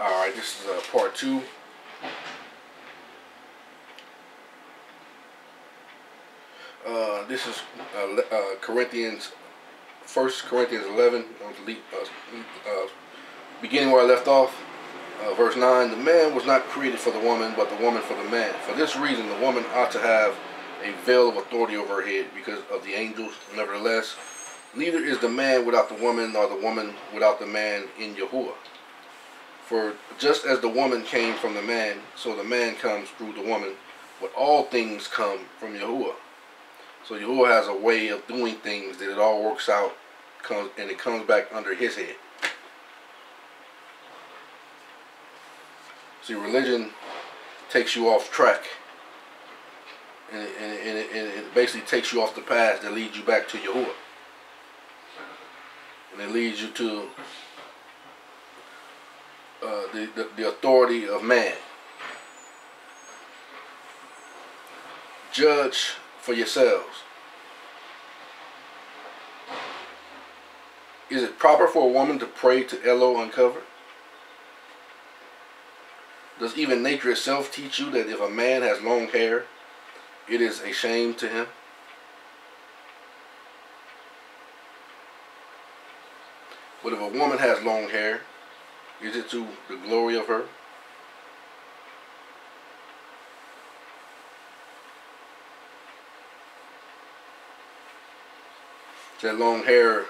Alright, this is part two. This is Corinthians, 1 Corinthians 11, beginning where I left off, verse 9. The man was not created for the woman, but the woman for the man. For this reason, the woman ought to have a veil of authority over her head because of the angels. Nevertheless, neither is the man without the woman, nor the woman without the man in Yahuwah. For just as the woman came from the man, so the man comes through the woman, but all things come from Yahuwah. So Yahuwah has a way of doing things that it all works out, and it comes back under his head. See, religion takes you off track, and it basically takes you off the path that leads you back to Yahuwah. And it leads you to the authority of man. Judge for yourselves. Is it proper for a woman to pray to Elo uncovered? Does even nature itself teach you that if a man has long hair, it is a shame to him? But if a woman has long hair, is it to the glory of her? That long hair,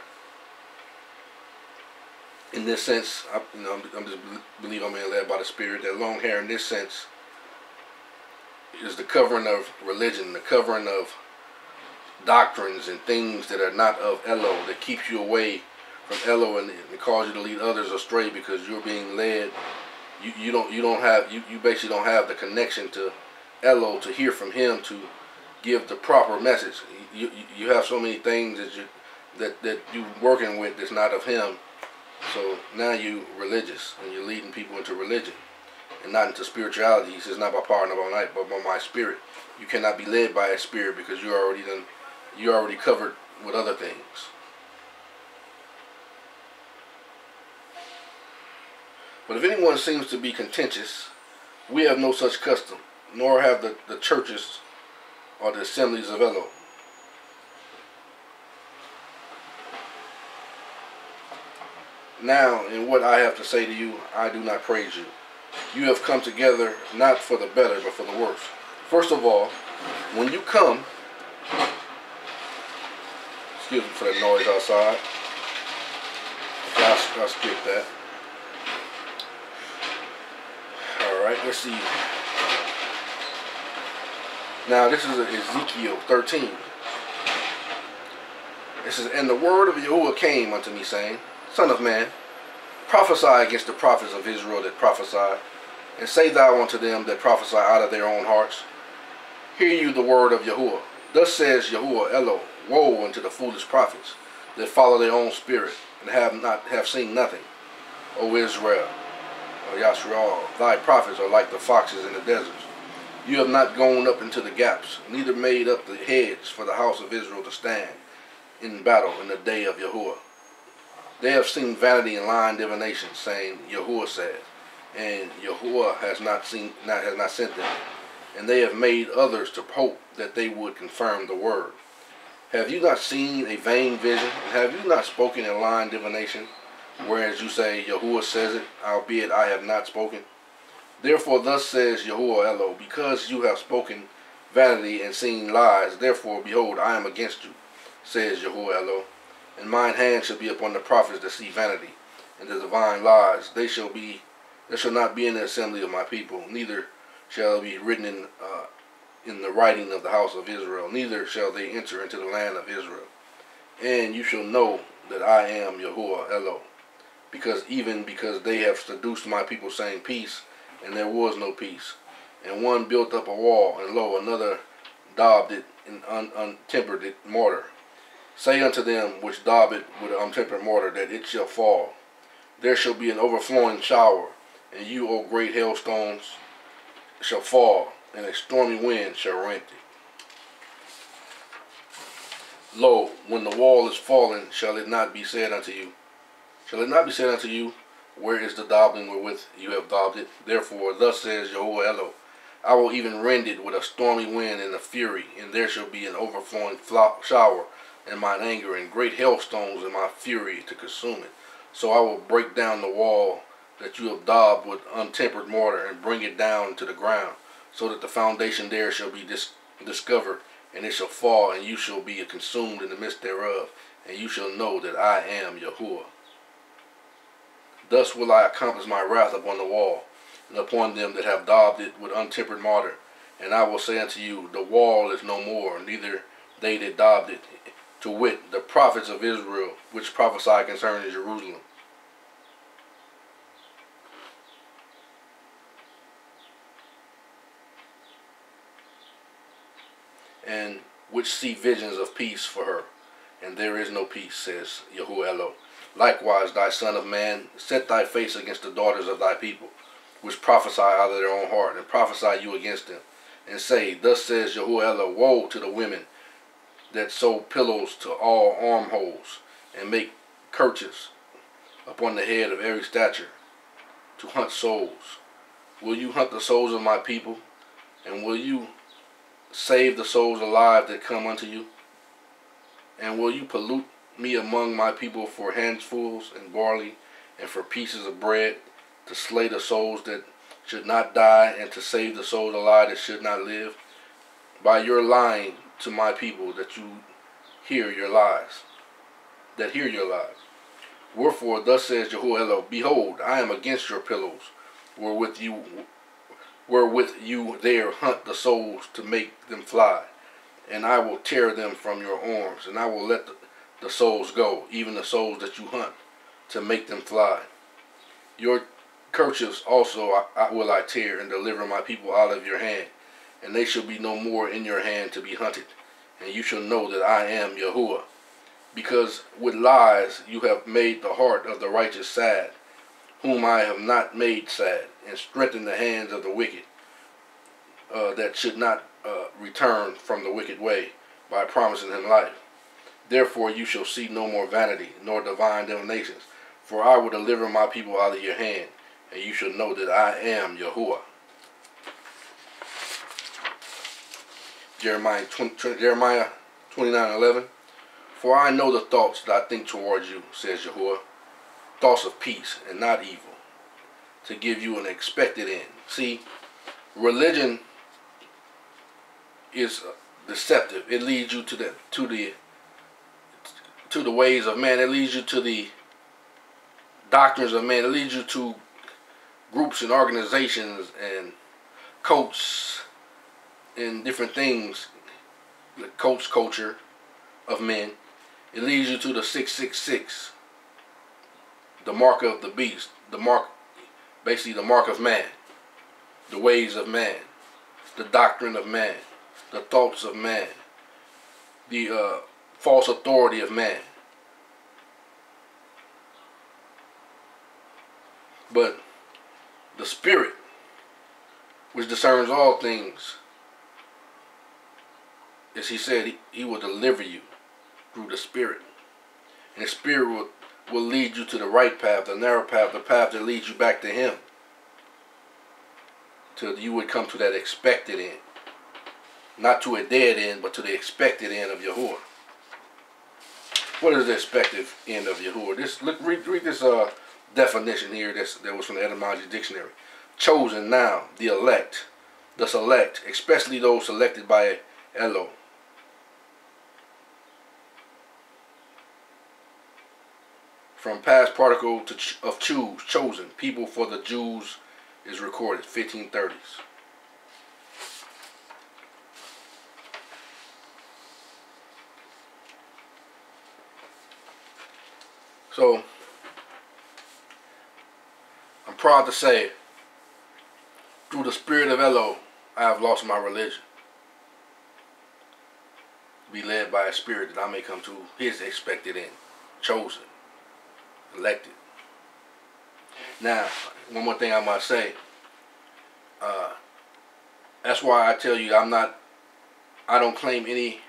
in this sense, I'm just believe I'm being led by the Spirit. That long hair, in this sense, is the covering of religion, the covering of doctrines and things that are not of Elo, that keeps you away from Elo and it causes you to lead others astray because you're being led. You basically don't have the connection to Elo to hear from him to give the proper message. You have so many things that you're working with that's not of him. So now you're religious and you're leading people into religion and not into spirituality. He says, not by power, not by might, but by my spirit. You cannot be led by a spirit because you're already covered with other things. But if anyone seems to be contentious, we have no such custom, nor have the churches or the assemblies of Elo. Now, in what I have to say to you, I do not praise you. You have come together not for the better, but for the worse. First of all, when you come, excuse me for that noise outside. I'll skip that. All right, let's see. Now, this is Ezekiel 13. It says, and the word of Yahuwah came unto me, saying, Son of man, prophesy against the prophets of Israel that prophesy, and say thou unto them that prophesy out of their own hearts, hear you the word of Yahuwah. Thus says Yahuwah Elo, woe unto the foolish prophets that follow their own spirit, and have seen nothing. O Israel, O Yahshua, thy prophets are like the foxes in the deserts. You have not gone up into the gaps, neither made up the hedges for the house of Israel to stand in battle in the day of Yahuwah. They have seen vanity and lying divination, saying, Yahuwah said, and Yahuwah has not sent them. And they have made others to hope that they would confirm the word. Have you not seen a vain vision? And have you not spoken in lying divination? Whereas you say, Yahuwah says it, albeit I have not spoken. Therefore thus says Yahuwah Elo, because you have spoken vanity and seen lies, therefore, behold, I am against you, says Yahuwah Elo. And mine hand shall be upon the prophets that see vanity, and the divine lies. They shall not be in the assembly of my people. Neither shall it be written in the writing of the house of Israel. Neither shall they enter into the land of Israel. And you shall know that I am Yahuwah Elo, because they have seduced my people, saying peace, and there was no peace. And one built up a wall, and lo, another daubed it and untempered it mortar. Say unto them which daub it with an untempered mortar, that it shall fall. There shall be an overflowing shower, and you, O great hailstones, shall fall, and a stormy wind shall rent it. Lo, when the wall is fallen, shall it not be said unto you? Where is the daubing wherewith you have daubed it? Therefore, thus says Jehovah Elo, I will even rend it with a stormy wind and a fury, and there shall be an overflowing shower in mine anger, and great hailstones in my fury to consume it. So I will break down the wall that you have daubed with untempered mortar, and bring it down to the ground, so that the foundation there shall be discovered, and it shall fall, and you shall be consumed in the midst thereof, and you shall know that I am Yahuwah. Thus will I accomplish my wrath upon the wall, and upon them that have daubed it with untempered mortar. And I will say unto you, the wall is no more, neither they that daubed it, to wit, the prophets of Israel, which prophesy concerning Jerusalem. And which see visions of peace for her, and there is no peace, says Yahuwah Elo. Likewise, thy son of man, set thy face against the daughters of thy people, which prophesy out of their own heart, and prophesy you against them, and say, thus says Yahuwah Elo, woe to the women that sew pillows to all armholes, and make kerchiefs upon the head of every stature, to hunt souls. Will you hunt the souls of my people, and will you save the souls alive that come unto you? And will you pollute me among my people for handfuls and barley, and for pieces of bread, to slay the souls that should not die, and to save the souls alive that should not live? By your lying to my people that you hear your lies, Wherefore thus says Jehovah Elohim, behold, I am against your pillows, wherewith you there hunt the souls to make them fly, and I will tear them from your arms, and I will let the souls go, even the souls that you hunt to make them fly. Your kerchiefs also will I tear, and deliver my people out of your hand, and they shall be no more in your hand to be hunted, and you shall know that I am Yahuwah. Because with lies you have made the heart of the righteous sad, whom I have not made sad, and strengthened the hands of the wicked, that should not return from the wicked way, by promising him life. Therefore you shall see no more vanity, nor divine divinations, for I will deliver my people out of your hand, and you shall know that I am Yahuwah. Jeremiah 29:11. For I know the thoughts that I think towards you, says Yahuwah, thoughts of peace and not evil, to give you an expected end. See, religion is deceptive. It leads you to the ways of man. It leads you to the doctrines of man. It leads you to groups and organizations and cults and different things, the cult culture of men. It leads you to the 666, the mark of the beast, basically the mark of man, the ways of man, the doctrine of man, the thoughts of man, the false authority of man. But the Spirit, which discerns all things, as he said, he will deliver you through the Spirit. And the Spirit will lead you to the right path, the narrow path, the path that leads you back to him, till you would come to that expected end. Not to a dead end, but to the expected end of Yahuwah. What is the expected end of Yahuwah? Read this definition here that was from the Etymology Dictionary. Chosen noun, the elect, the select, especially those selected by Elo. From past particle of choose, chosen. People for the Jews is recorded, 1530s. So, I'm proud to say, through the Spirit of Elo, I have lost my religion. Be led by a Spirit that I may come to his expected end, chosen, elected. Now, one more thing I might say. That's why I tell you I don't claim any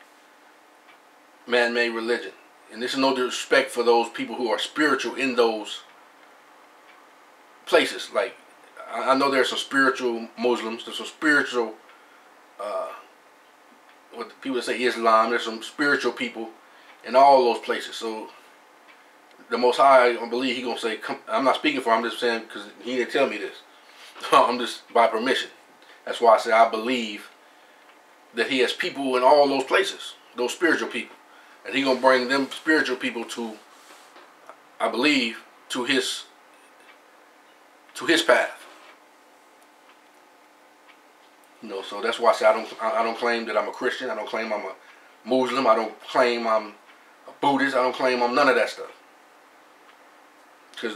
man-made religion. And this is no disrespect for those people who are spiritual in those places. Like, I know there's some spiritual Muslims, there's some spiritual what people that say Islam, there's some spiritual people in all those places. So the Most High, I believe He gonna say, come, I'm not speaking for him, I'm just saying because He didn't tell me this. I'm just by permission. That's why I say I believe that He has people in all those places, those spiritual people, and He gonna bring them spiritual people to, I believe, to His path. You know, so that's why I say I don't claim that I'm a Christian. I don't claim I'm a Muslim. I don't claim I'm a Buddhist. I don't claim I'm none of that stuff. Because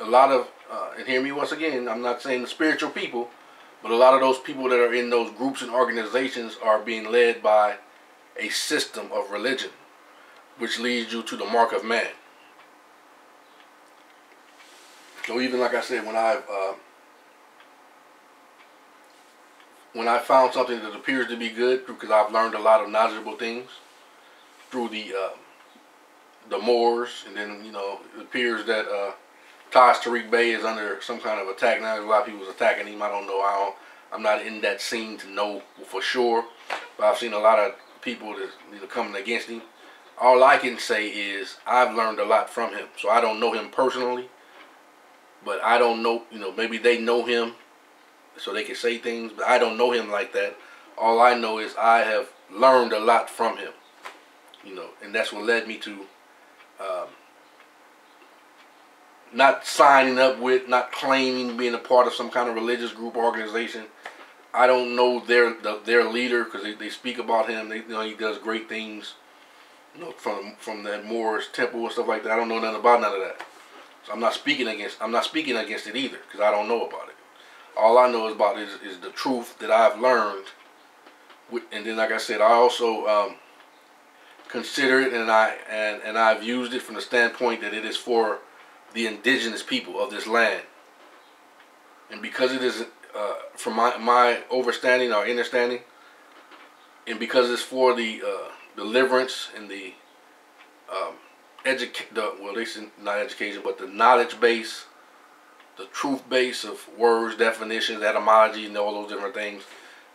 a lot of and hear me once again, I'm not saying the spiritual people, but a lot of those people that are in those groups and organizations are being led by a system of religion, which leads you to the mark of man. So even like I said, when I found something that appears to be good, because I've learned a lot of knowledgeable things through the Moors, and then, you know, it appears that Taj Tariq Bey is under some kind of attack now. There's a lot of people attacking him. I don't know. I'm not in that scene to know for sure, but I've seen a lot of people that are coming against him. All I can say is I've learned a lot from him. So I don't know him personally, but I don't know, you know, maybe they know him so they can say things, but I don't know him like that. All I know is I have learned a lot from him, you know, and that's what led me to not signing up with, not claiming being a part of some kind of religious group or organization. I don't know their leader, because they speak about him. They, you know, he does great things, you know, from that Moorish temple and stuff like that. I don't know nothing about none of that, so I'm not speaking against it either, because I don't know about it. All I know about it is the truth that I've learned, and then like I said, I also consider it, and I've used it from the standpoint that it is for the indigenous people of this land. And because it is from my overstanding or understanding, and because it's for the deliverance and the the knowledge base, the truth base of words, definitions, etymology, and all those different things,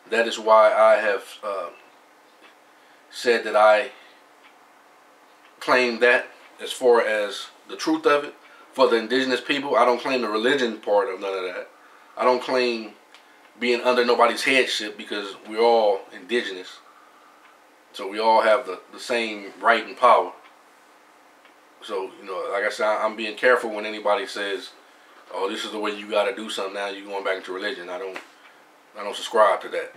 that is why I have said that I claim that as far as the truth of it. For the indigenous people, I don't claim the religion part of none of that. I don't claim being under nobody's headship, because we're all indigenous. So we all have the same right and power. So, you know, like I said, I'm being careful when anybody says, oh, this is the way you got to do something now, you're going back into religion. I don't subscribe to that.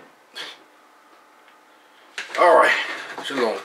All right. Shalom.